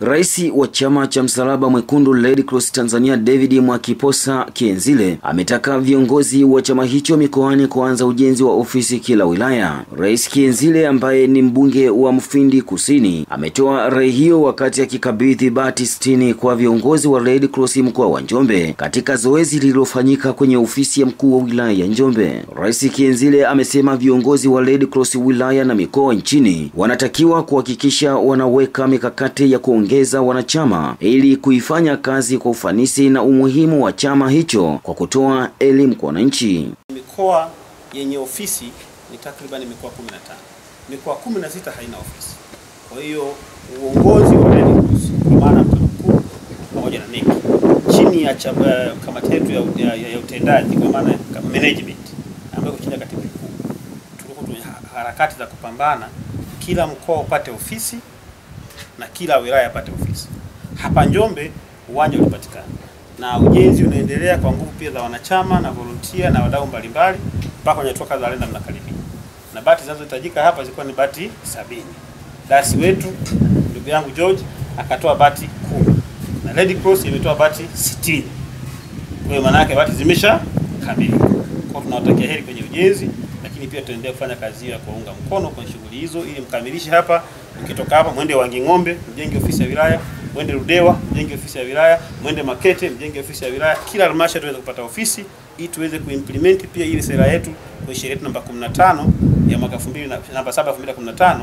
Raisi wa chama cha Msalaba Mwekundu Lady Cross Tanzania David Mwakiposa Kihenzile ametaka viongozi wa chama hicho mikoani kuanza ujenzi wa ofisi kila wilaya. Rais Kihenzile ambaye ni mbunge wa Mufindi Kusini ametoa rai hiyo wakati akikabidhi bati 60 kwa viongozi wa Lady Cross mkoa wa Njombe katika zoezi lililofanyika kwenye ofisi ya mkuu wa wilaya ya Njombe. Rais Kihenzile amesema viongozi wa Lady Cross wilaya na mikoa nchini wanatakiwa kuhakikisha wanaweka mikakati ya kuongeza wanachama ili kuifanya kazi kwa ufanisi na umuhimu wa chama hicho kwa kutoa elimu kwa wananchi. Mikoa yenye ofisi ni takriban mikoa 15. Mikoa 16 haina ofisi. Kwa hiyo uongozi wa Red Cross kwa maana mkuu pamoja na NEC chini ya kamati yetu ya utendaji kwa maana management ambayo chini ya katibu mkuu tulikuwa harakati za kupambana kila mkoa upate ofisi na kila wilaya pate ofisi. Hapa Njombe uwanja ulipatikana na ujenzi unaendelea kwa nguvu pia za wanachama na volunteer na wadau mbalimbali mpaka kwenye toka za lenda mnakaribia. Na bati zinazohitajika hapa zilikuwa ni bati 70. Dasi wetu ndugu yangu George akatoa bati 10 na Lady Cross imetoa bati 60. Kwa hiyo maana yake bati zimesha kamilika. Kwa tunawatakia heri kwenye ujenzi, lakini pia tuendelee kufanya kazi ya kuunga mkono kwa shughuli hizo ili mkamilishe hapa. Ukitoka hapa mwende Wanging'ombe mjenge ofisi ya wilaya, mwende Rudewa mjenge ofisi ya wilaya, mwende Makete mjenge ofisi ya wilaya. Kila halmashauri tuweze kupata ofisi ili tuweze kuimplement pia ile sera yetu kwa sheria yetu namba 15 ya mwaka 2015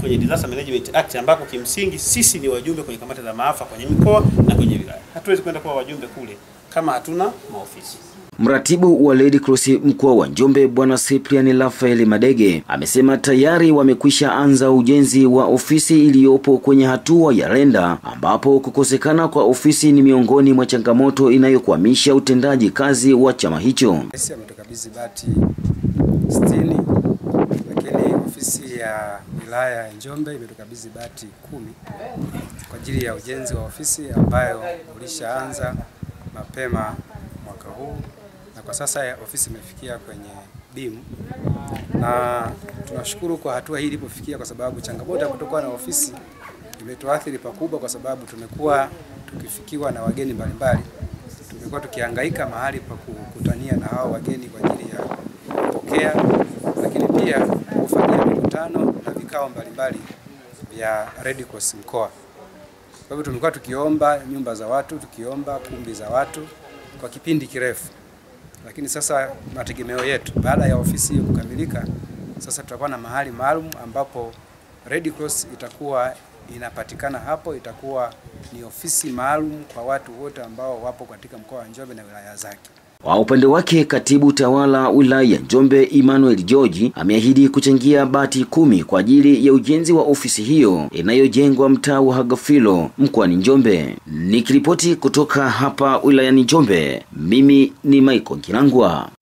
kwenye Disaster Management Act, ambako kimsingi sisi ni wajumbe kwenye kamati za maafa kwenye mikoa na kwenye wilaya. Hatuwezi kwenda kwa wajumbe kule kama hatuna maofisi. Mratibu wa Lady Cross mkoa wa Njombe Bwana Cyprian Rafael Madege amesema tayari wamekwisha anza ujenzi wa ofisi iliyopo kwenye hatua ya renda, ambapo kukosekana kwa ofisi ni miongoni mwa changamoto inayokwamisha utendaji kazi wa chama hicho. Sisi ametukabidhi bati 60, lakini ofisi ya wilaya ya Njombe imetukabidhi bati 10 kwa ajili ya ujenzi wa ofisi ambayo ulishaanza mapema mwaka huu. Na kwa sasa ofisi imefikia kwenye BIM na tunashukuru kwa hatua hii ilipofikia, kwa sababu changamoto ya kutokuwa na ofisi imetuathiri pakubwa, kwa sababu tumekuwa tukifikiwa na wageni mbalimbali. Tumekuwa tukihangaika mahali pa kukutania na hao wageni kwa ajili ya kupokea, lakini pia kufanya mikutano na vikao mbalimbali vya Red Cross mkoa. Kwa hivyo tumekuwa tukiomba nyumba za watu, tukiomba kumbi za watu kwa kipindi kirefu. Lakini sasa mategemeo yetu baada ya ofisi hiyo kukamilika, sasa tutakuwa na mahali maalum ambapo Red Cross itakuwa inapatikana hapo. Itakuwa ni ofisi maalum kwa watu wote ambao wapo katika mkoa wa Njombe na wilaya zake. Kwa upande wake, katibu tawala wilaya ya Njombe Emmanuel George ameahidi kuchangia bati 10 kwa ajili ya ujenzi wa ofisi hiyo inayojengwa mtaa wa Hagafiro mkoani Njombe. Nikiripoti kutoka hapa wilaya ya Njombe, mimi ni Michael Ngilangwa.